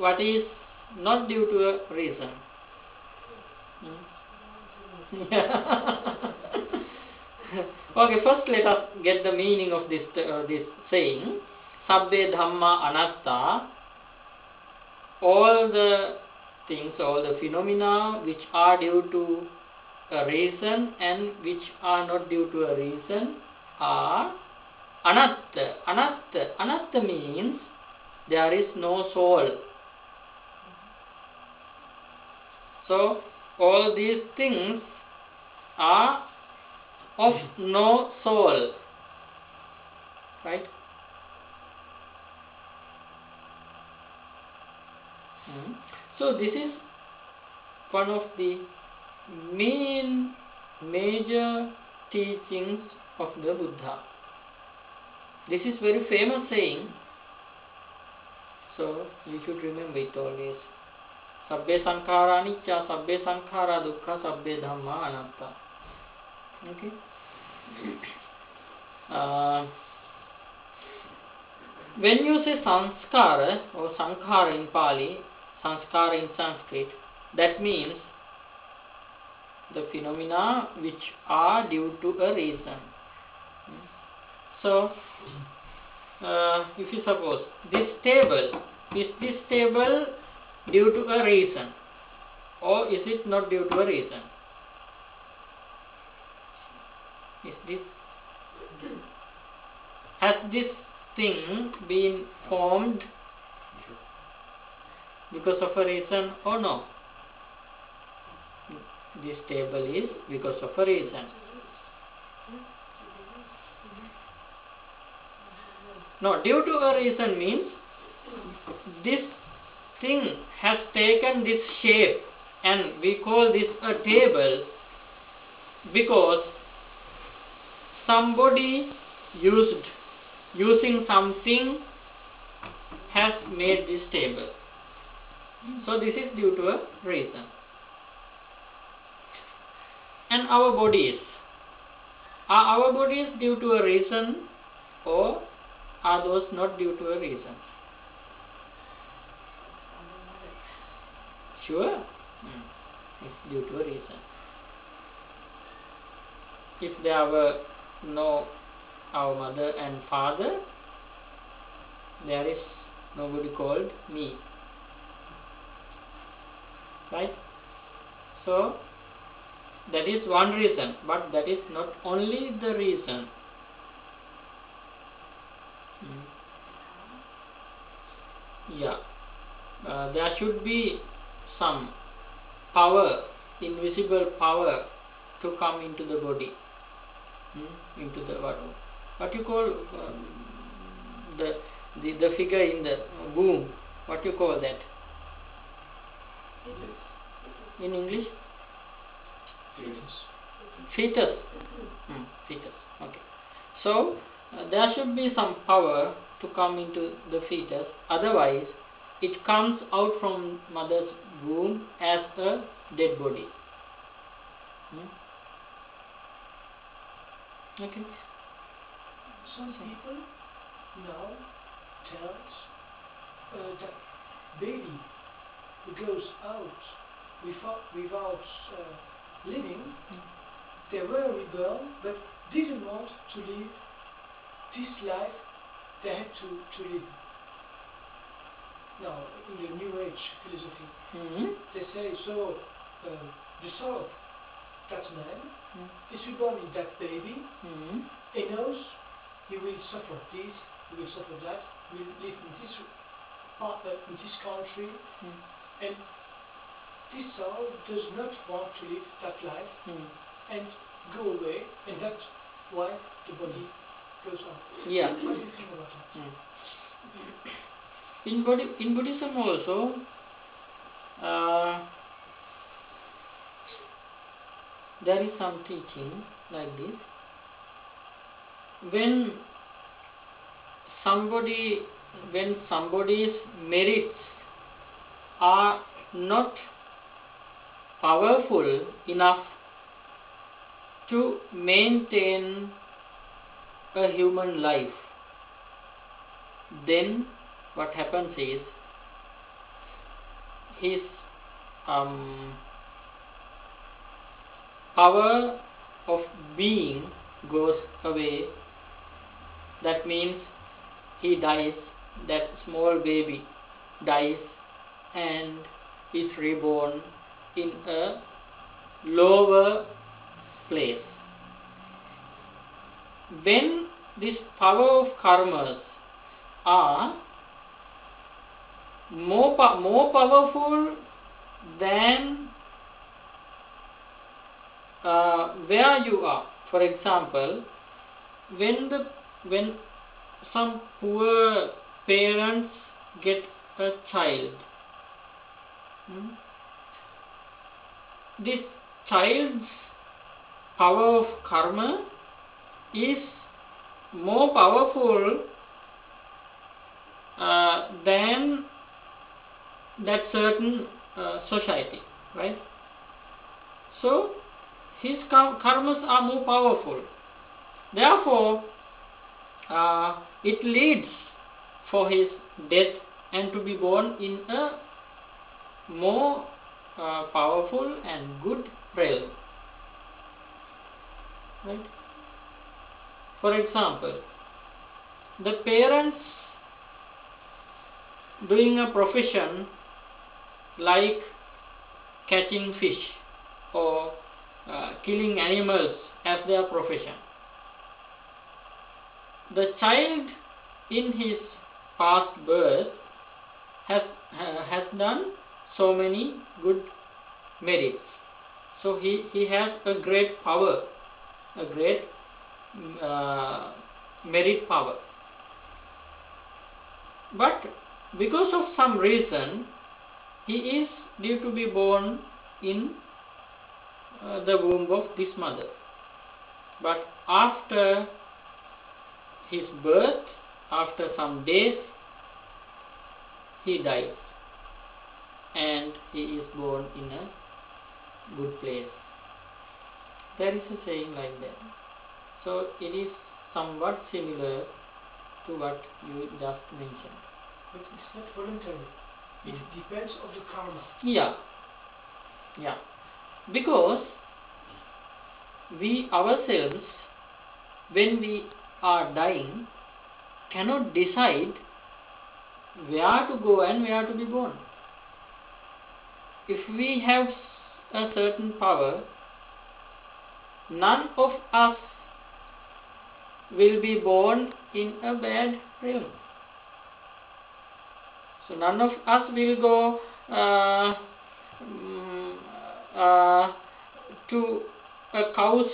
what is not due to a reason. Okay, first let us get the meaning of this saying. Sabbe Dhamma Anatta. All the things, all the phenomena which are due to a reason and which are not due to a reason are anatta. Anatta. Anatta means there is no soul. So all these things are of no soul, right? So this is one of the major teachings of the Buddha. This is very famous saying, so you should remember it always. Sabbe sankhara anicca, sabbe sankhara dukkha, sabbe dhamma anatta. Okay. When you say sanskara or sankhara in Pali, sanskara in Sanskrit, that means the phenomena which are due to a reason. So, if you suppose is this table due to a reason, or is it not due to a reason? Has this thing been formed because of a reason or no? This table is because of a reason. No, due to a reason means this thing has taken this shape and we call this a table because somebody using something has made this table. So this is due to a reason. And our bodies. Are our bodies due to a reason or are those not due to a reason? Sure? It's due to a reason. If there were no our mother and father, there is nobody called me. Right? So, that is one reason, but that is not only the reason. Yeah. There should be some power, invisible power to come into the body. Into the what you call the figure in the womb, what you call that? In English? Fetus. Fetus. Okay. So there should be some power to come into the fetus, otherwise it comes out from mother's womb as a dead body. Okay. Some people now tell that baby who goes out without living, they were reborn but didn't want to live this life they had to live. Now, in the New Age philosophy, they say so, the soul of that man is reborn in that baby, he knows he will suffer this, he will suffer that, he will live in this part, in this country, and this soul does not want to live that life and go away, and that's why the body goes on. Yeah. What do you think about that? In Buddhism also, there is some teaching like this. When somebody's merits are not powerful enough to maintain a human life, then what happens is his power of being goes away. That means he dies, that small baby dies and is reborn in a lower place. When this power of karmas are more powerful than where you are, for example, when some poor parents get a child, this child's power of karma is more powerful than that certain society, right? So his karmas are more powerful. Therefore, it leads for his death and to be born in a more powerful and good realm, right? For example, the parents doing a profession like catching fish or killing animals as their profession. The child in his past birth has done so many good merits. So he has a great power, a great merit power. But because of some reason, he is due to be born in the womb of this mother. But after his birth, after some days, he dies and he is born in a good place. There is a saying like that. So it is somewhat similar to what you just mentioned. But it's not voluntary. It depends on the karma. Yeah. Yeah. Because we ourselves, when we are dying, cannot decide where to go and where to be born. If we have a certain power, none of us will be born in a bad realm. So none of us will go to a cow's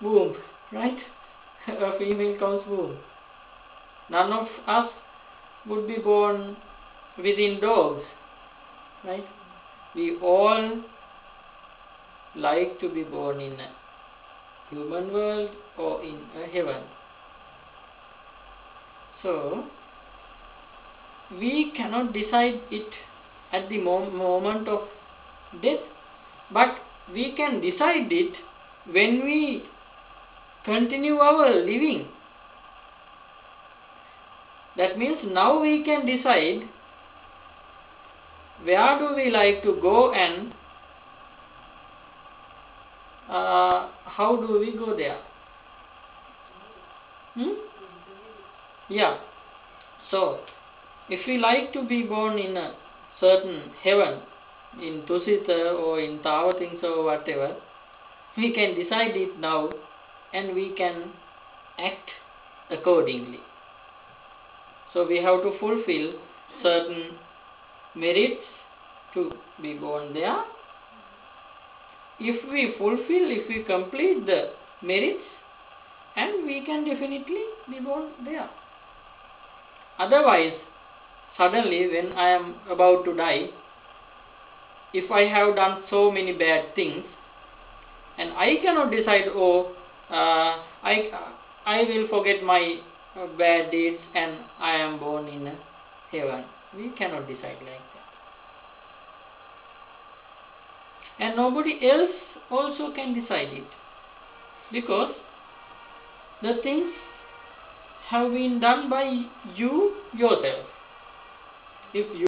womb, right? A female cow's womb. None of us would be born within dogs, right? We all like to be born in a human world or in a heaven. So we cannot decide it at the moment of death, but we can decide it when we continue our living. That means now we can decide where do we like to go and how do we go there. Yeah. So if we like to be born in a certain heaven, in Tusita or in Tavatimsa or whatever, we can decide it now and we can act accordingly. So we have to fulfill certain merits to be born there. If we complete the merits, and we can definitely be born there. Otherwise, suddenly when I am about to die, if I have done so many bad things, and I cannot decide, oh, I will forget my bad deeds and I am born in heaven. We cannot decide like that. And nobody else also can decide it, because the things have been done by you yourself. If you